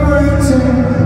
hurting.